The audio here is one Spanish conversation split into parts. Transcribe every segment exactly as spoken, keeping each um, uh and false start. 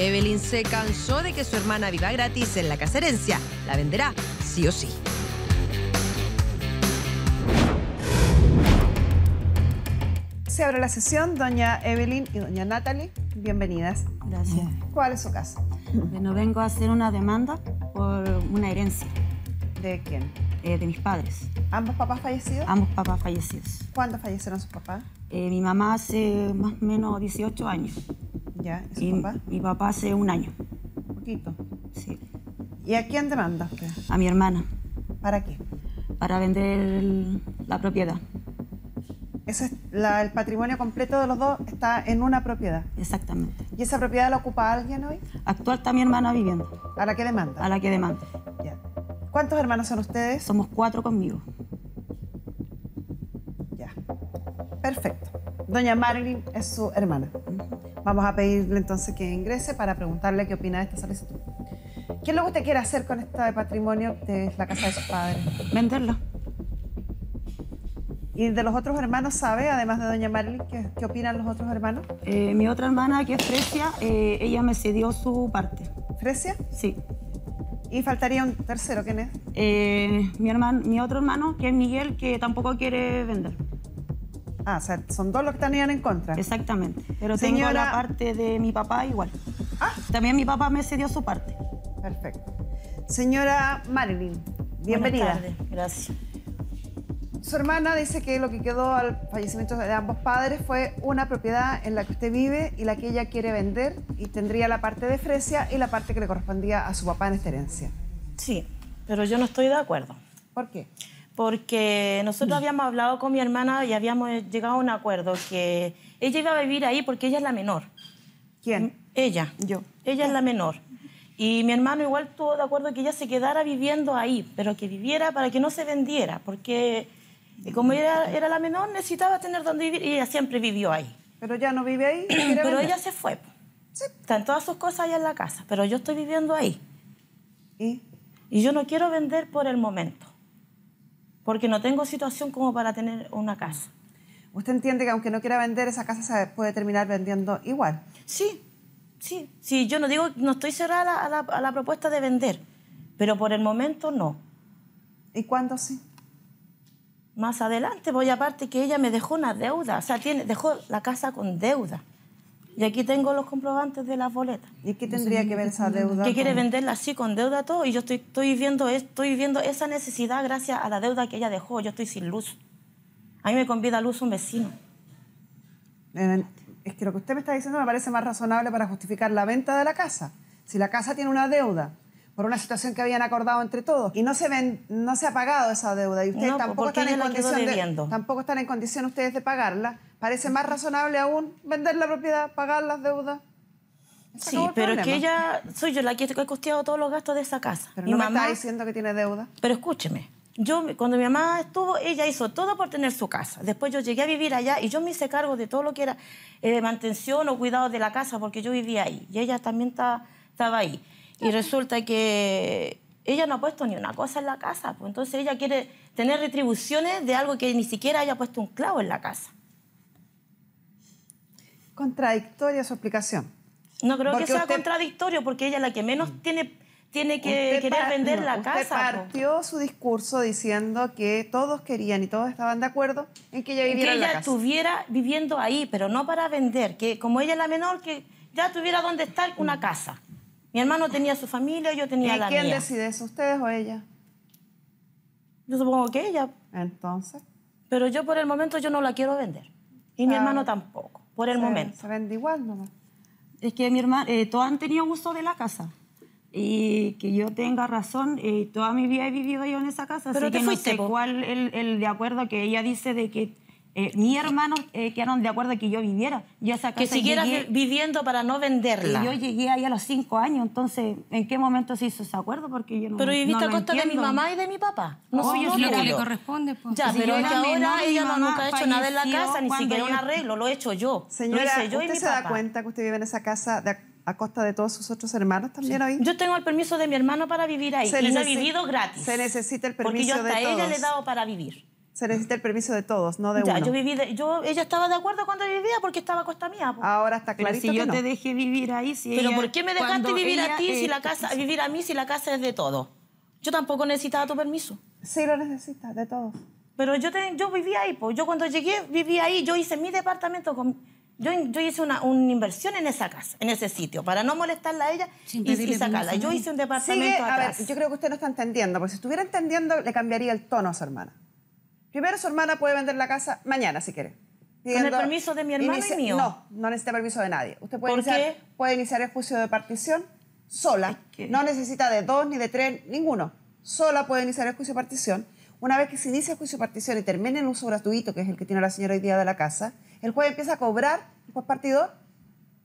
Evelyn se cansó de que su hermana viva gratis en la caserencia. La venderá sí o sí. Se abre la sesión. Doña Evelyn y doña Natalie, bienvenidas. Gracias. ¿Cuál es su caso? Bueno, vengo a hacer una demanda por una herencia. ¿De quién? Eh, de mis padres. ¿Ambos papás fallecidos? Ambos papás fallecidos. ¿Cuándo fallecieron sus papás? Eh, mi mamá hace más o menos dieciocho años. ¿Ya? ¿Y su y papá? Mi papá hace un año. Un poquito. Sí. ¿Y a quién demanda usted? A mi hermana. ¿Para qué? Para vender el, la propiedad. Eso es la, el patrimonio completo de los dos está en una propiedad. Exactamente. ¿Y esa propiedad la ocupa alguien hoy? Actual está mi hermana viviendo. ¿A la que demanda? A la que demanda. Ya. ¿Cuántos hermanos son ustedes? Somos cuatro conmigo. Ya. Perfecto. Doña Marilyn es su hermana. Vamos a pedirle entonces que ingrese para preguntarle qué opina de esta solicitud. ¿Qué es lo que usted quiere hacer con este patrimonio de la casa de sus padres? Venderlo. ¿Y de los otros hermanos sabe, además de doña Marilyn, qué, qué opinan los otros hermanos? Eh, mi otra hermana, que es Fresia, eh, ella me cedió su parte. ¿Fresia? Sí. ¿Y faltaría un tercero? ¿Quién es? Eh, mi, hermano, mi otro hermano, que es Miguel, que tampoco quiere vender. Ah, o sea, son dos los que estarían en contra. Exactamente. Pero señora... tengo la parte de mi papá igual. Ah. También mi papá me cedió su parte. Perfecto. Señora Marilyn, bienvenida. Buenas tardes. Gracias. Su hermana dice que lo que quedó al fallecimiento de ambos padres fue una propiedad en la que usted vive y la que ella quiere vender, y tendría la parte de Fresia y la parte que le correspondía a su papá en esta herencia. Sí, pero yo no estoy de acuerdo. ¿Por qué? Porque nosotros habíamos hablado con mi hermana y habíamos llegado a un acuerdo que ella iba a vivir ahí porque ella es la menor. ¿Quién? Ella. Yo. Ella es la menor. Y mi hermano igual estuvo de acuerdo que ella se quedara viviendo ahí, pero que viviera para que no se vendiera, porque... Y como era, era la menor, necesitaba tener donde vivir y ella siempre vivió ahí. Pero ya no vive ahí. Pero vender. Ella se fue. Sí. Están todas sus cosas allá en la casa, pero yo estoy viviendo ahí. ¿Y? Y yo no quiero vender por el momento, porque no tengo situación como para tener una casa. ¿Usted entiende que aunque no quiera vender, esa casa se puede terminar vendiendo igual? Sí, sí. Sí, yo no digo, no estoy cerrada a la, a la, a la propuesta de vender, pero por el momento no. ¿Y cuándo sí? Más adelante, voy aparte que ella me dejó una deuda, o sea, tiene, dejó la casa con deuda. Y aquí tengo los comprobantes de las boletas. ¿Y qué tendría que ver esa deuda? Que quiere venderla así, con deuda todo, y yo estoy, estoy, viendo, estoy viendo esa necesidad gracias a la deuda que ella dejó. Yo estoy sin luz. A mí me convida luz un vecino. Eh, es que lo que usted me está diciendo me parece más razonable para justificar la venta de la casa. Si la casa tiene una deuda... por una situación que habían acordado entre todos. Y no se ven, no se ha pagado esa deuda. Y ustedes no, tampoco, están en condición de, tampoco están en condición ustedes de pagarla. Parece más razonable aún vender la propiedad, pagar las deudas. Sí, pero es que ella... soy yo la que he costeado todos los gastos de esa casa. Pero mi no mamá, me está diciendo que tiene deuda. Pero escúcheme. Yo, cuando mi mamá estuvo, ella hizo todo por tener su casa. Después yo llegué a vivir allá y yo me hice cargo de todo lo que era eh, mantención o cuidado de la casa porque yo vivía ahí. Y ella también ta, estaba ahí. Y resulta que ella no ha puesto ni una cosa en la casa. Pues entonces ella quiere tener retribuciones de algo que ni siquiera haya puesto un clavo en la casa. Contradictoria su explicación. No creo porque que sea usted... contradictorio, porque ella es la que menos tiene, tiene que usted querer vender no, la usted casa. Partió pues. Su discurso diciendo que todos querían y todos estaban de acuerdo en que ella viviera en la casa. Que ella estuviera viviendo ahí, pero no para vender. Que como ella es la menor, que ya tuviera donde estar una casa. Mi hermano tenía su familia, yo tenía la mía. ¿Y quién decide eso, ustedes o ella? Yo supongo que ella. ¿Entonces? Pero yo por el momento yo no la quiero vender. Y ah, mi hermano tampoco, por el se, momento. ¿Se vende igual nomás? Es que mi hermano, eh, todos han tenido uso de la casa. Y que yo tenga razón, eh, toda mi vida he vivido yo en esa casa. Pero así te que fuiste, no sé po. cuál el, el de acuerdo que ella dice de que eh, mi hermano eh, quedaron de acuerdo que yo viviera. Yo esa casa que siguieras llegué, viviendo para no venderla. Yo llegué ahí a los cinco años, entonces, ¿en qué momento se hizo ese acuerdo? Porque yo no, pero viviste no a costa entiendo. de mi mamá y de mi papá. No, oh, soy yo. Es lo que le corresponde. Pues. Ya, si pero es que ahora ella no nunca ha hecho nada en la casa, ni siquiera yo... un arreglo, lo he hecho yo. Señora, lo hice yo ¿usted y mi se papá. da cuenta que usted vive en esa casa de, a costa de todos sus otros hermanos también sí. hoy? Yo tengo el permiso de mi hermano para vivir ahí, se y necesita, no he vivido gratis. Se necesita el permiso de todos. Porque yo hasta a ella le he dado para vivir. se necesita el permiso de todos, no de ya, uno. Yo viví de, yo, ella estaba de acuerdo cuando vivía porque estaba a costa mía. Pues. Ahora está clarito. Pero si yo no te dejé vivir ahí, si pero ella, ¿por qué me dejaste vivir a ti, eh, si la casa, vivir a mí si la casa es de todos? Yo tampoco necesitaba tu permiso. Sí lo necesitas, de todos. Pero yo te, yo vivía ahí, pues. Yo cuando llegué vivía ahí, yo hice mi departamento con, yo, yo hice una, una inversión en esa casa, en ese sitio, para no molestarla a ella y, y sacarla. Yo hice un departamento. Sigue, atrás. A ver, yo creo que usted no está entendiendo, porque si estuviera entendiendo le cambiaría el tono a su hermana. Primero, su hermana puede vender la casa mañana, si quiere. Siguiendo, ¿con el permiso de mi hermana inicia, y mío? No, no necesita permiso de nadie. Usted puede, ¿por iniciar, qué? Puede iniciar el juicio de partición sola. Es que... No necesita de dos, ni de tres, ninguno. Sola puede iniciar el juicio de partición. Una vez que se inicia el juicio de partición y termine el uso gratuito, que es el que tiene la señora hoy día de la casa, el juez empieza a cobrar el postpartidor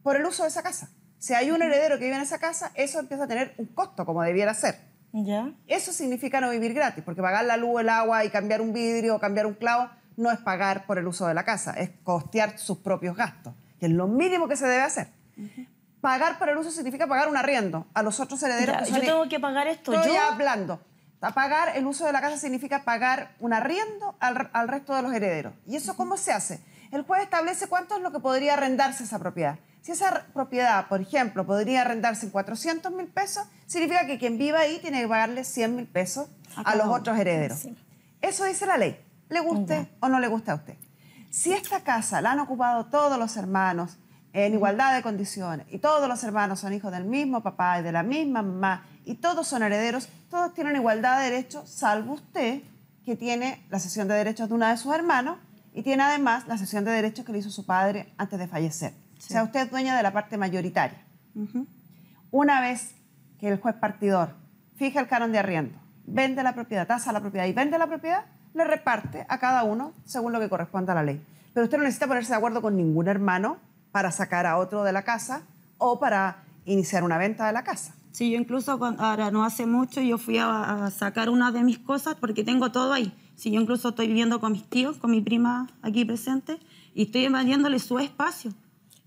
por el uso de esa casa. Si hay un heredero que vive en esa casa, eso empieza a tener un costo, como debiera ser. ¿Ya? Eso significa no vivir gratis, porque pagar la luz, el agua y cambiar un vidrio o cambiar un clavo no es pagar por el uso de la casa, es costear sus propios gastos, que es lo mínimo que se debe hacer. Uh-huh. Pagar por el uso significa pagar un arriendo a los otros herederos. Ya, que son yo tengo el... que pagar esto. Estoy yo ya hablando. A pagar el uso de la casa significa pagar un arriendo al, al resto de los herederos. ¿Y eso cómo se hace? El juez establece cuánto es lo que podría arrendarse esa propiedad. Si esa propiedad, por ejemplo, podría arrendarse en cuatrocientos mil pesos, significa que quien viva ahí tiene que pagarle cien mil pesos a, a los otros herederos. Sí. Eso dice la ley, le guste okay. o no le guste a usted. Si esta casa la han ocupado todos los hermanos en igualdad de condiciones y todos los hermanos son hijos del mismo papá y de la misma mamá y todos son herederos, todos tienen igualdad de derechos, salvo usted, que tiene la cesión de derechos de una de sus hermanos y tiene además la cesión de derechos que le hizo su padre antes de fallecer. Sí. O sea, usted es dueña de la parte mayoritaria. Uh-huh. Una vez que el juez partidor fija el canon de arriendo, vende la propiedad, tasa la propiedad y vende la propiedad, le reparte a cada uno según lo que corresponda a la ley. Pero usted no necesita ponerse de acuerdo con ningún hermano para sacar a otro de la casa o para iniciar una venta de la casa. Sí, yo incluso cuando, ahora no hace mucho yo fui a, a sacar una de mis cosas porque tengo todo ahí. Sí, yo incluso estoy viviendo con mis tíos, con mi prima aquí presente y estoy invadiéndole su espacio.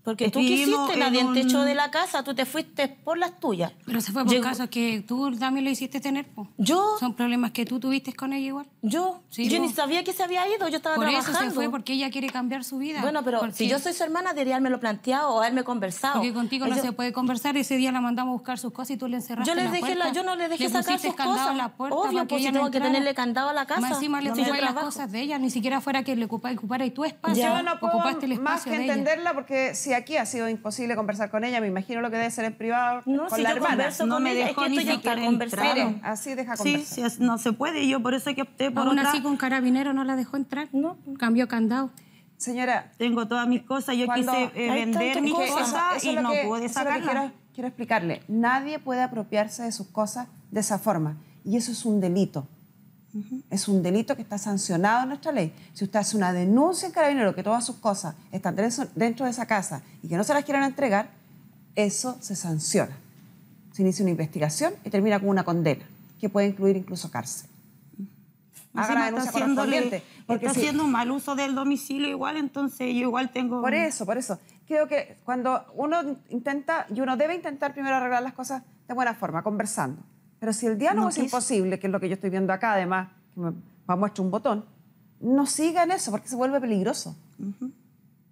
Porque estoy tú quisiste, nadie un... te echó de la casa, tú te fuiste por las tuyas. Pero se fue por casos que tú también lo hiciste tener, po. ¿Yo? Son problemas que tú tuviste con ella igual. ¿Yo? Sí, yo no. Ni sabía que se había ido, yo estaba por trabajando. Por eso se fue, porque ella quiere cambiar su vida. Bueno, pero porque... si yo soy su hermana, debería haberme lo planteado o haberme conversado. Porque contigo no yo... se puede conversar, ese día la mandamos a buscar sus cosas y tú le encerraste yo les en la dejé puerta. La, yo no les dejé le sacar sus cosas. La puerta. Obvio, porque tengo no que tenerle candado a la casa. Más encima le no ocupáis las cosas de ella, ni siquiera fuera que le ocupara tu espacio. Yo no puedo más que entenderla porque... si aquí ha sido imposible conversar con ella, me imagino lo que debe ser en privado no, con si la hermana. No, con me ella, dejó es que ni siquiera conversar. Miren, así deja conversar. Sí, sí, no se puede. Yo por eso que opté por aún otra... así con carabinero no la dejó entrar. No, cambió candado. Señora... Tengo todas mis cosas. Yo quise eh, vender mis cosas, cosas y no que, pude sacarlas. Quiero, quiero explicarle. Nadie puede apropiarse de sus cosas de esa forma. Y eso es un delito. Uh-huh. Es un delito que está sancionado en nuestra ley. Si usted hace una denuncia en Carabineros que todas sus cosas están dentro de esa casa y que no se las quieran entregar, eso se sanciona. Se inicia una investigación y termina con una condena, que puede incluir incluso cárcel. Haga la denuncia correspondiente. Porque está haciendo un mal uso del domicilio igual, entonces yo igual tengo... Por eso, por eso. Creo que cuando uno intenta, y uno debe intentar primero arreglar las cosas de buena forma, conversando. Pero si el diálogo no, es imposible, que es lo que yo estoy viendo acá, además, que me, me muestra un botón, no sigan eso porque se vuelve peligroso. Uh-huh.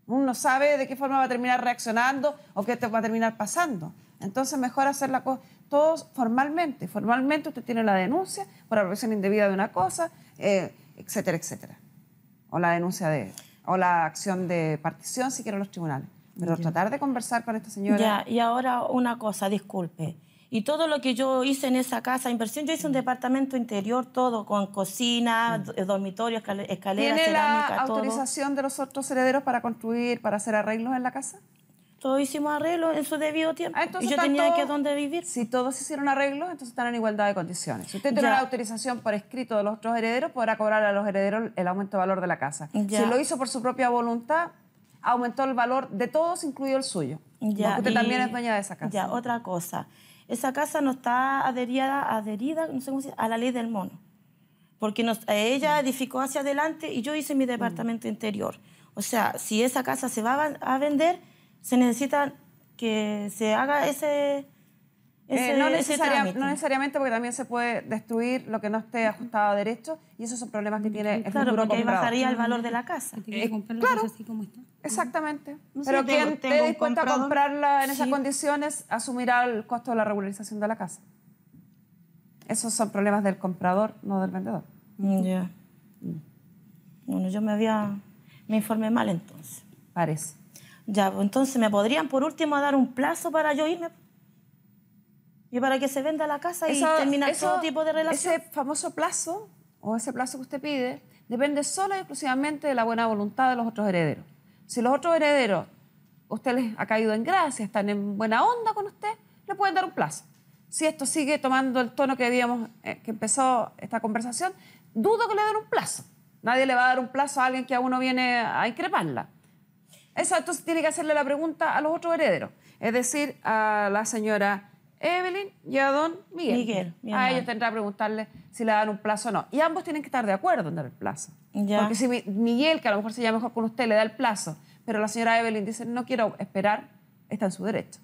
Uno sabe de qué forma va a terminar reaccionando o qué te va a terminar pasando. Entonces, mejor hacer la cosa todos formalmente. Formalmente usted tiene la denuncia por apropiación indebida de una cosa, eh, etcétera, etcétera. O la denuncia de... o la acción de partición, si quieren los tribunales. Pero ya. Tratar de conversar con esta señora... Ya, y ahora una cosa, disculpe. Y todo lo que yo hice en esa casa, inversión, yo hice un departamento interior, todo, con cocina, sí. dormitorio, escalera, ¿tiene cerámica, la autorización todo? De los otros herederos para construir, para hacer arreglos en la casa? Todos hicimos arreglos en su debido tiempo. Ah, y yo tenía todos, que dónde vivir. Si todos hicieron arreglos, entonces están en igualdad de condiciones. Si usted tiene ya. la autorización por escrito de los otros herederos, podrá cobrar a los herederos el aumento de valor de la casa. Ya. Si lo hizo por su propia voluntad, aumentó el valor de todos, incluido el suyo. Ya. Porque usted y, también es dueña de esa casa. Ya, otra cosa. Esa casa no está adherida, adherida no sé cómo se dice, a la ley del mono. Porque nos, ella edificó hacia adelante y yo hice mi departamento interior. O sea, si esa casa se va a vender, se necesita que se haga ese, Eh, no, necesariamente. no necesariamente, porque también se puede destruir lo que no esté ajustado a derecho, y esos son problemas que tiene el claro, futuro comprador. Claro, bajaría el valor de la casa. Que eh, claro, así como está. Exactamente. No sé, pero quien esté dispuesto a comprarla en sí. esas condiciones asumirá el costo de la regularización de la casa. Esos son problemas del comprador, no del vendedor. Ya. Yeah. Mm. Bueno, yo me había... me informé mal entonces. Parece. Ya, pues entonces, ¿me podrían por último dar un plazo para yo irme? Y para que se venda la casa y eso, terminar eso, todo tipo de relación. Ese famoso plazo, o ese plazo que usted pide, depende solo y exclusivamente de la buena voluntad de los otros herederos. Si los otros herederos, usted les ha caído en gracia, están en buena onda con usted, le pueden dar un plazo. Si esto sigue tomando el tono que habíamos, eh, que empezó esta conversación, dudo que le den un plazo. Nadie le va a dar un plazo a alguien que a uno viene a increparla. Eso, entonces tiene que hacerle la pregunta a los otros herederos, es decir, a la señora Evelyn y a don Miguel. Miguel mi a ellos tendrá que preguntarle si le dan un plazo o no. Y ambos tienen que estar de acuerdo en dar el plazo. Ya. Porque si Miguel, que a lo mejor se lleva mejor con usted, le da el plazo, pero la señora Evelyn dice, no quiero esperar, está en su derecho.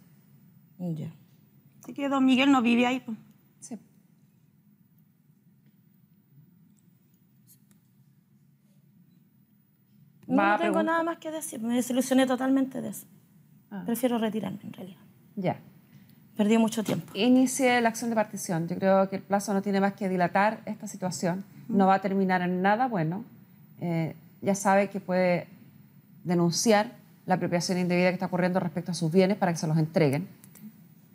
Ya. Así que don Miguel no vive ahí. Pues. Sí. No, no tengo nada más que decir. Me desilusioné totalmente de eso. Ah. Prefiero retirarme, en realidad. Ya. Perdí mucho tiempo. Inicie la acción de partición. Yo creo que el plazo no tiene más que dilatar esta situación. No va a terminar en nada bueno. Eh, ya sabe que puede denunciar la apropiación indebida que está ocurriendo respecto a sus bienes para que se los entreguen. Sí.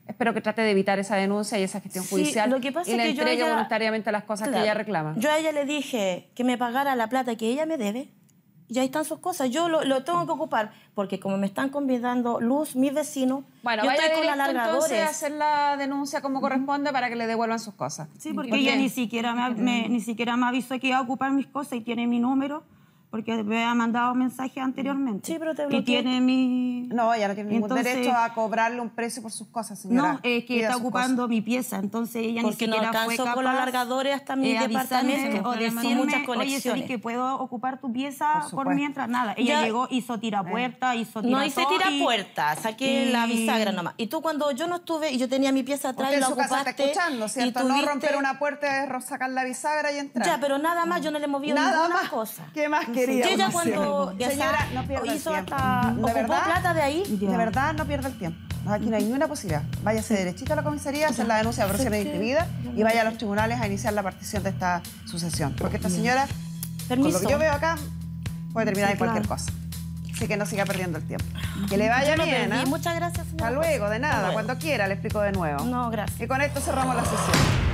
Espero que trate de evitar esa denuncia y esa gestión judicial. Sí, lo que pasa y le es que entregue yo ella, voluntariamente las cosas claro, que ella reclama. Yo a ella le dije que me pagara la plata que ella me debe. Y ahí están sus cosas. Yo lo, lo tengo que ocupar porque como me están convidando luz, mis vecinos... Bueno, yo vaya estoy con alargadores. Entonces hacer la denuncia como corresponde para que le devuelvan sus cosas. Sí, porque ¿Por ella ni siquiera me, me, ni siquiera me avisó que iba a ocupar mis cosas y tiene mi número porque me ha mandado mensajes anteriormente. Sí, pero te bloqueé. Y tiene mi... No, ella no tiene ningún entonces, derecho a cobrarle un precio por sus cosas, señora. No, es que está ocupando cosas. Mi pieza, entonces ella porque ni siquiera no fue capaz... con los alargadores hasta mi eh, departamento. O decirme, muchas conexiones. Oye, que puedo ocupar tu pieza por, por mientras, nada. Ella ya, llegó, hizo tirapuertas, eh. hizo tirapuertas. No hice tirapuertas, saqué y... la bisagra nomás. Y tú cuando yo no estuve y yo tenía mi pieza atrás y la ocupaste... Casa está escuchando, ¿cierto? No viste... romper una puerta es sacar la bisagra y entrar. Ya, pero nada más, yo no le moví ninguna cosa. ¿Qué más? Yo ya cuando ya señora, no pierda hizo el tiempo. Hasta de verdad, plata de ahí. De verdad no pierda el tiempo. Aquí no hay ninguna posibilidad. Váyase sí. derechito a la comisaría a hacer la denuncia de apropiación indebida y vaya a los tribunales a iniciar la partición de esta sucesión. Porque esta señora, Permiso. con lo que yo veo acá, puede terminar sí, en cualquier claro. cosa. Así que no siga perdiendo el tiempo. Que le vaya no bien, ¿eh? Muchas gracias, señora. Hasta luego, de nada. Cuando quiera le explico de nuevo. No, gracias. Y con esto cerramos la sesión.